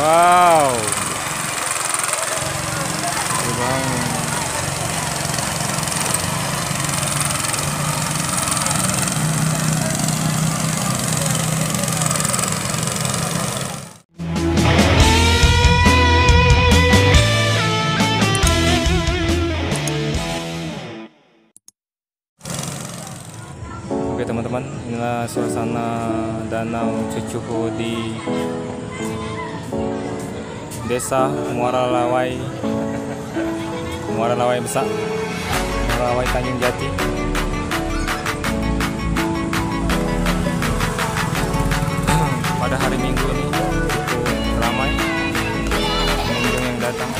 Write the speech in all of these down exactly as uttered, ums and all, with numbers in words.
Wow. Oke teman-teman, inilah suasana Danau Cecuho di Desa Muara Lawai, Muara Lawai Besar, Muara Lawai Tanjung Jati. Pada hari Minggu ini ramai pengunjung yang datang.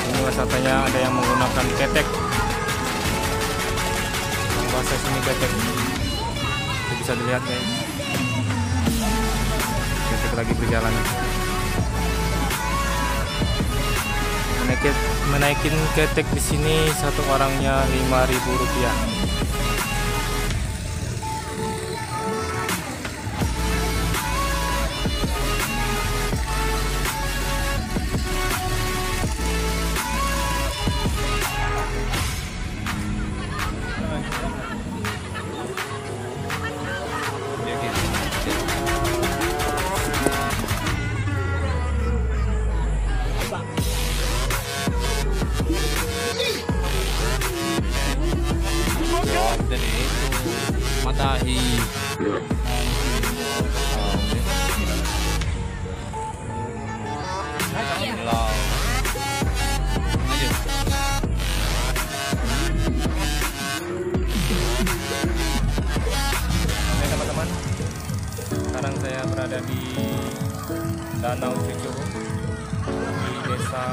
Ini wisatanya ada yang menggunakan ketek. Bahasa sini ketek, itu bisa dilihat ya. Ketek lagi berjalan, menaikin, menaikin ketek di sini satu orangnya lima ribu rupiah. Matahi teman-teman, sekarang saya berada di Danau Cecuho di Desa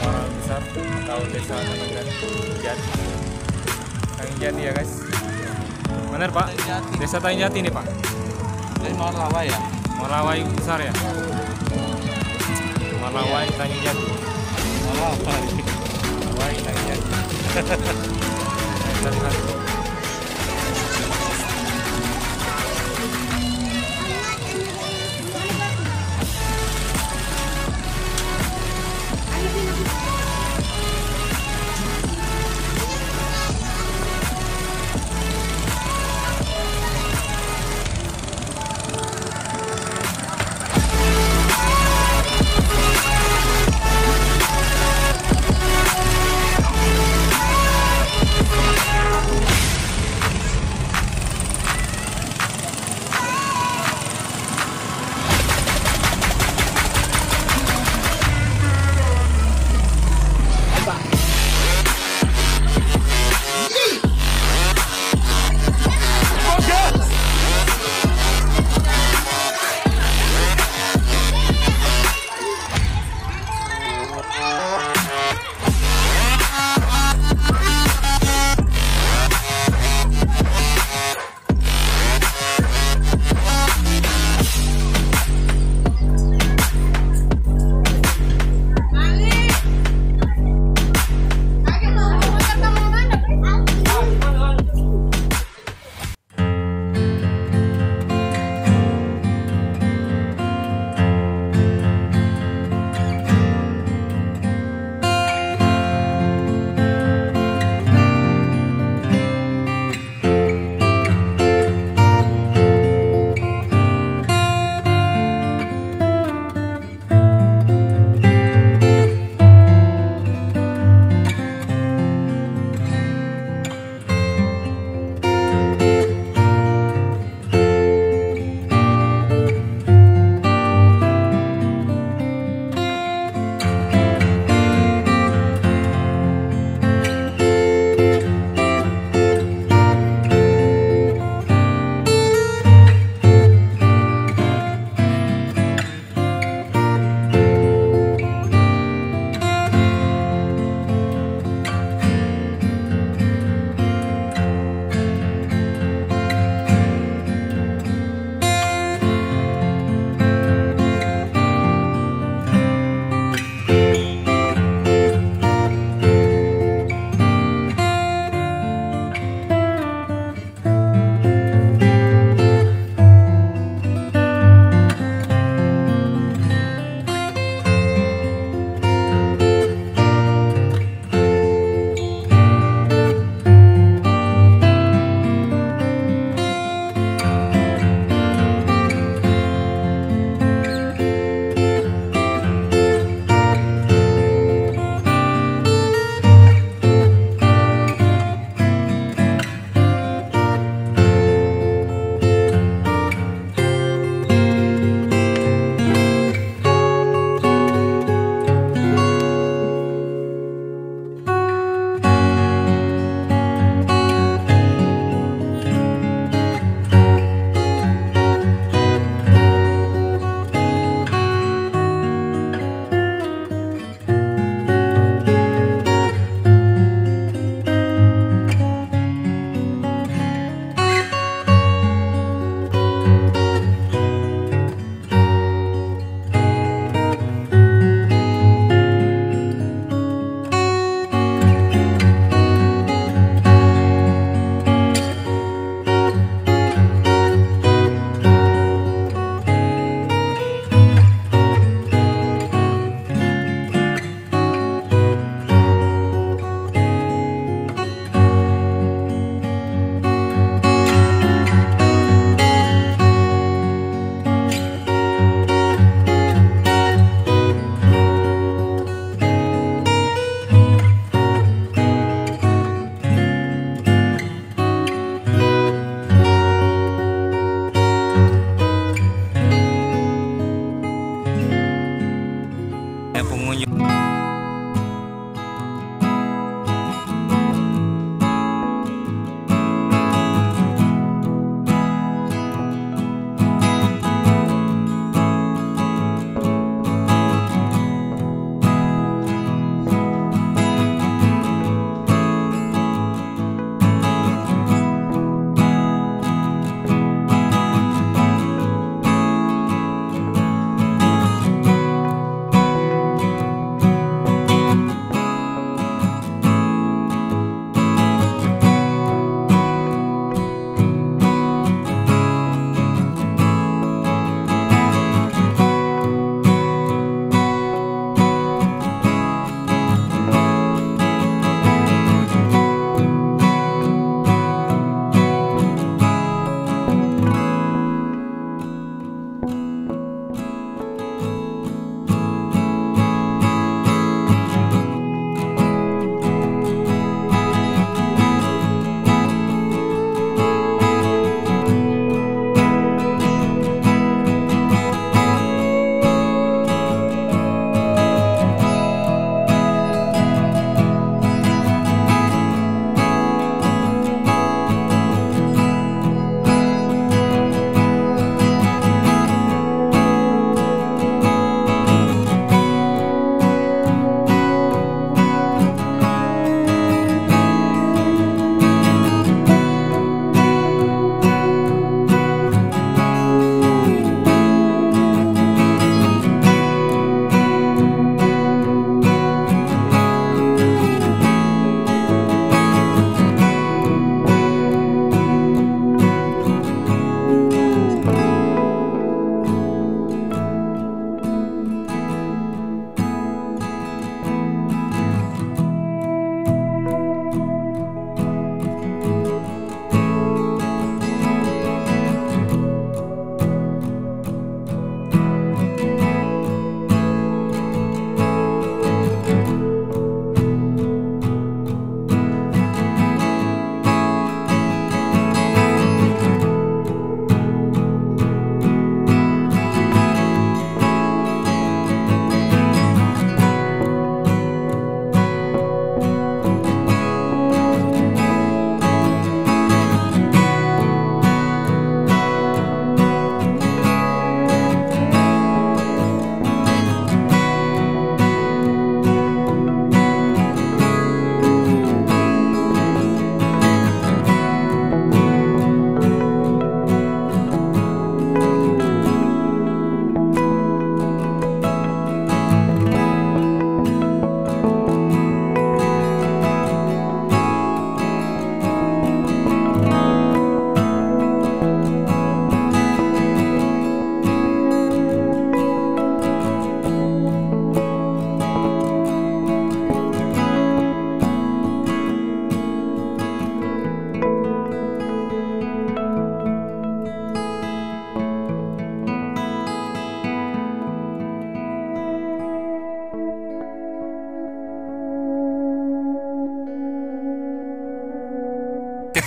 Muara Besar atau Desa Tanjung Jati. Tanjung Jati ya guys. Benar Pak, Desa Tanjung Jati nih Pak. Dari Muara Lawai ya? Muara Lawai Besar ya? Muara Lawai Tanjung Jati. Muara Lawai Tanjung Jati. Kita lihat.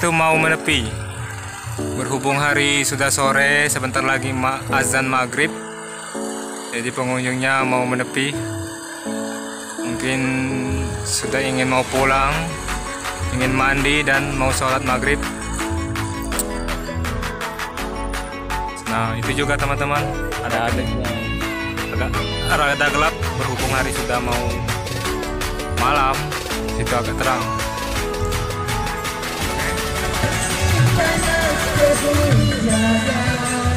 itu mau menepi. Berhubung hari sudah sore, sebentar lagi ma azan maghrib, jadi pengunjungnya mau menepi. Mungkin sudah ingin mau pulang, ingin mandi dan mau sholat maghrib. Nah itu juga teman-teman, ada adik yang agak rada gelap berhubung hari sudah mau malam, itu agak terang. Oke.